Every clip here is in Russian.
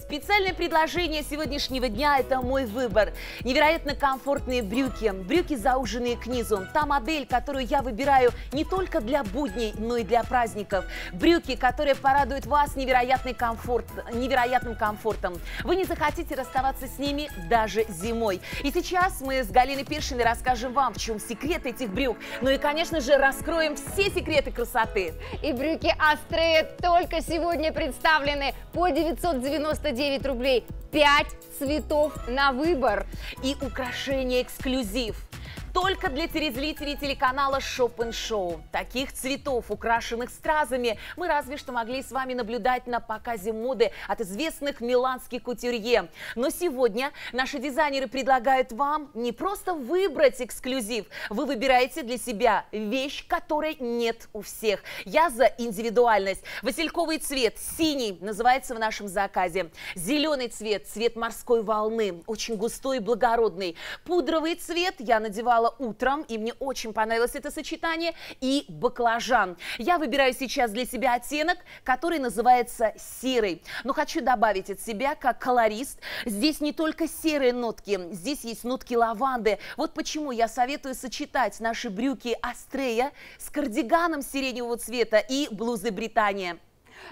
Специальное предложение сегодняшнего дня – это мой выбор. Невероятно комфортные брюки, брюки, зауженные к низу. Та модель, которую я выбираю не только для будней, но и для праздников. Брюки, которые порадуют вас невероятным комфортом. Вы не захотите расставаться с ними даже зимой. И сейчас мы с Галиной Пиршиной расскажем вам, в чем секрет этих брюк. Ну и, конечно же, раскроем все секреты красоты. И брюки Астрея только сегодня представлены по 999 рублей. 5 цветов на выбор. И украшение эксклюзив. Только для телезрителей телеканала Shop and Show. Таких цветов, украшенных стразами, мы разве что могли с вами наблюдать на показе моды от известных миланских кутюрье. Но сегодня наши дизайнеры предлагают вам не просто выбрать эксклюзив. Вы выбираете для себя вещь, которой нет у всех. Я за индивидуальность. Васильковый цвет, синий, называется в нашем заказе. Зеленый цвет, цвет морской волны, очень густой и благородный. Пудровый цвет я надевала утром, и мне очень понравилось это сочетание, и баклажан. Я выбираю сейчас для себя оттенок, который называется серый. Но хочу добавить от себя, как колорист, здесь не только серые нотки, здесь есть нотки лаванды. Вот почему я советую сочетать наши брюки Астрея с кардиганом сиреневого цвета и блузой Британия.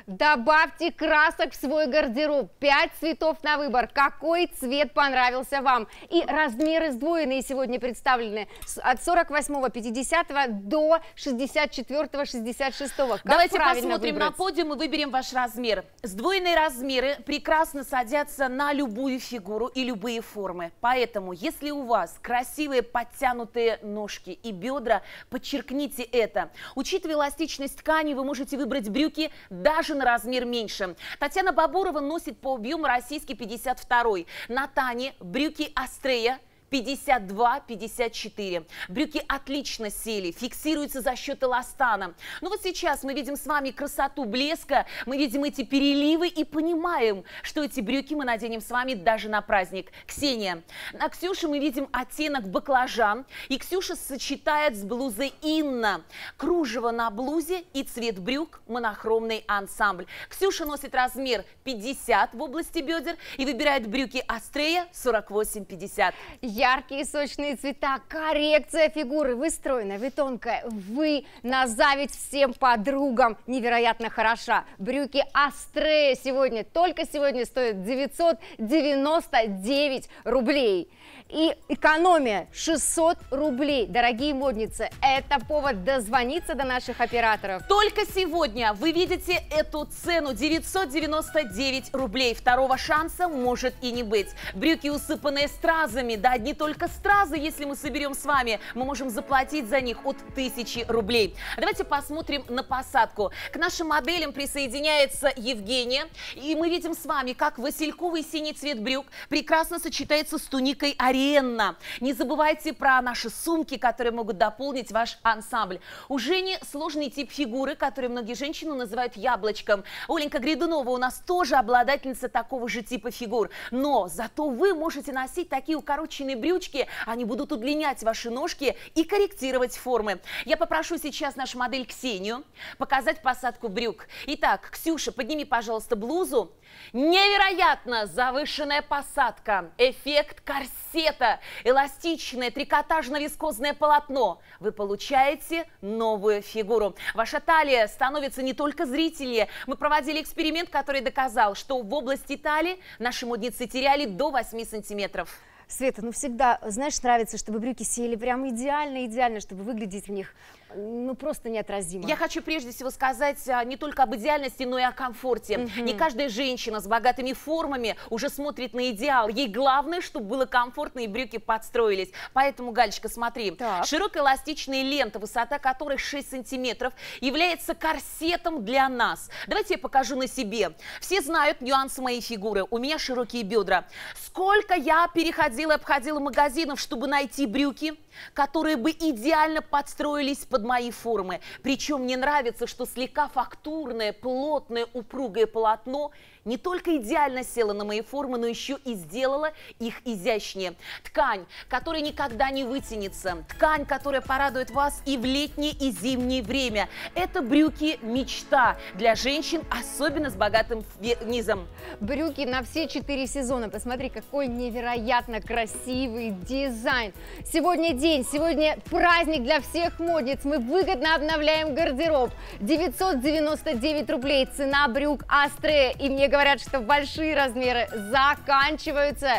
Добавьте красок в свой гардероб. 5 цветов на выбор. Какой цвет понравился вам? И размеры сдвоенные сегодня представлены от 48, 50 до 64, 66. Как Давайте посмотрим выбрать? На подиум и выберем ваш размер. Сдвоенные размеры прекрасно садятся на любую фигуру и любые формы. Поэтому, если у вас красивые подтянутые ножки и бедра, подчеркните это. Учитывая эластичность ткани, вы можете выбрать брюки даже на размер меньше. Татьяна Бабурова носит по объему российский 52-й. На Тане брюки Астрея 52-54. Брюки отлично сели, фиксируются за счет эластана. Ну вот сейчас мы видим с вами красоту блеска, мы видим эти переливы и понимаем, что эти брюки мы наденем с вами даже на праздник. Ксения. На Ксюше мы видим оттенок баклажан, и Ксюша сочетает с блузой Инна. Кружево на блузе и цвет брюк монохромный ансамбль. Ксюша носит размер 50 в области бедер и выбирает брюки Астрея 48-50. Яркие сочные цвета, коррекция фигуры. Вы стройная, вы тонкая, вы на зависть всем подругам невероятно хороша. Брюки Астрея сегодня, только сегодня стоят 999 рублей. И экономия 600 рублей. Дорогие модницы, это повод дозвониться до наших операторов. Только сегодня вы видите эту цену 999 рублей. Второго шанса может и не быть. Брюки, усыпанные стразами, да одни только стразы, если мы соберем с вами, мы можем заплатить за них от 1000 рублей. Давайте посмотрим на посадку. К нашим моделям присоединяется Евгения. И мы видим с вами, как васильковый синий цвет брюк прекрасно сочетается с туникой Ариэнна. Не забывайте про наши сумки, которые могут дополнить ваш ансамбль. У Жени сложный тип фигуры, который многие женщины называют яблочком. Оленька Гридунова у нас тоже обладательница такого же типа фигур. Но зато вы можете носить такие укороченные брючки, они будут удлинять ваши ножки и корректировать формы. Я попрошу сейчас нашу модель Ксению показать посадку брюк. Итак, Ксюша, подними, пожалуйста, блузу. Невероятно завышенная посадка, эффект корсета, эластичное трикотажно-вискозное полотно. Вы получаете новую фигуру. Ваша талия становится не только зрительнее. Мы проводили эксперимент, который доказал, что в области талии наши модницы теряли до 8 сантиметров. Света, ну всегда, знаешь, нравится, чтобы брюки сели прям идеально, чтобы выглядеть в них, ну, просто неотразимо. Я хочу прежде всего сказать не только об идеальности, но и о комфорте. Не каждая женщина с богатыми формами уже смотрит на идеал. Ей главное, чтобы было комфортно и брюки подстроились. Поэтому, Галечка, смотри. Так. Широкая эластичная лента, высота которой 6 сантиметров, является корсетом для нас. Давайте я покажу на себе. Все знают нюансы моей фигуры. У меня широкие бедра. Сколько я переходила и обходила магазинов, чтобы найти брюки, которые бы идеально подстроились под мои формы. Причем мне нравится, что слегка фактурное, плотное, упругое полотно не только идеально села на мои формы, но еще и сделала их изящнее. Ткань, которая никогда не вытянется. Ткань, которая порадует вас и в летнее, и зимнее время. Это брюки мечта для женщин, особенно с богатым низом. Брюки на все 4 сезона. Посмотри, какой невероятно красивый дизайн. Сегодня день, сегодня праздник для всех модниц. Мы выгодно обновляем гардероб. 999 рублей цена брюк Астрея. И мне говорят, что большие размеры заканчиваются.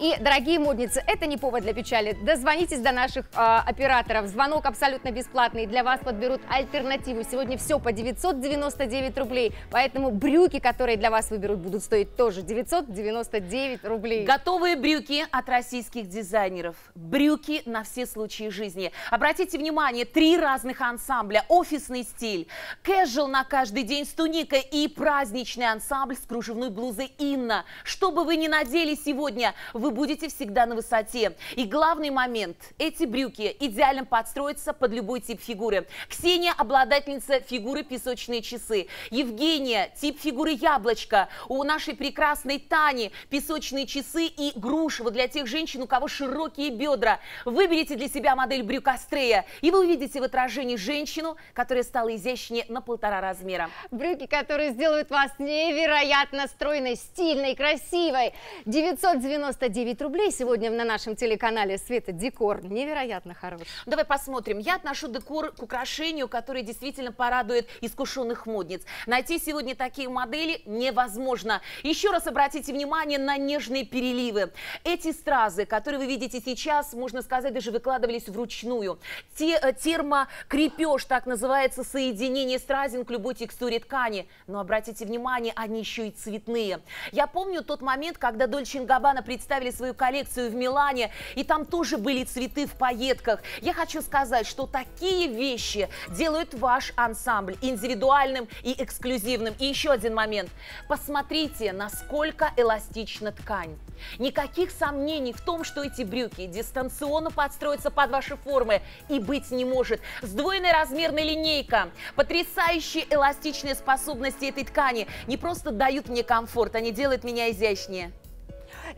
И, дорогие модницы, это не повод для печали. Дозвонитесь до наших операторов. Звонок абсолютно бесплатный. Для вас подберут альтернативу. Сегодня все по 999 рублей. Поэтому брюки, которые для вас выберут, будут стоить тоже 999 рублей. Готовые брюки от российских дизайнеров. Брюки на все случаи жизни. Обратите внимание, 3 разных ансамбля. Офисный стиль, кэжуал на каждый день с туникой и праздничный ансамбль с кружевной блузой Инна. Что бы вы ни надели сегодня, вы будете всегда на высоте. И главный момент. Эти брюки идеально подстроятся под любой тип фигуры. Ксения – обладательница фигуры песочные часы. Евгения – тип фигуры яблочко. У нашей прекрасной Тани песочные часы и груши. Вот для тех женщин, у кого широкие бедра. Выберите для себя модель брюк Астрея. И вы увидите в отражении женщину, которая стала изящнее на 1,5 размера. Брюки, которые сделают вас невероятно стройной, стильной, красивой. 999 рублей сегодня на нашем телеканале. Света, декор невероятно хороший. Давай посмотрим. Я отношу декор к украшению, которое действительно порадует искушенных модниц. Найти сегодня такие модели невозможно. Еще раз обратите внимание на нежные переливы. Эти стразы, которые вы видите сейчас, можно сказать, даже выкладывались вручную. Термокрепеж, так называется, соединение стразин к любой текстуре ткани. Но обратите внимание, они еще и цветные. Я помню тот момент, когда Дольче и Габбана представили свою коллекцию в Милане, и там тоже были цветы в пайетках. Я хочу сказать, что такие вещи делают ваш ансамбль индивидуальным и эксклюзивным. И еще один момент. Посмотрите, насколько эластична ткань. Никаких сомнений в том, что эти брюки дистанционно подстроятся под ваши формы, и быть не может. Сдвоенная размерная линейка, потрясающие эластичные способности этой ткани не просто дают мне комфорт, они делают меня изящнее.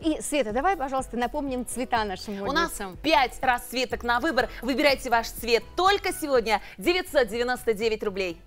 И, Света, давай, пожалуйста, напомним цвета нашим модницам. У нас 5 расцветок на выбор. Выбирайте ваш цвет. Только сегодня 999 рублей.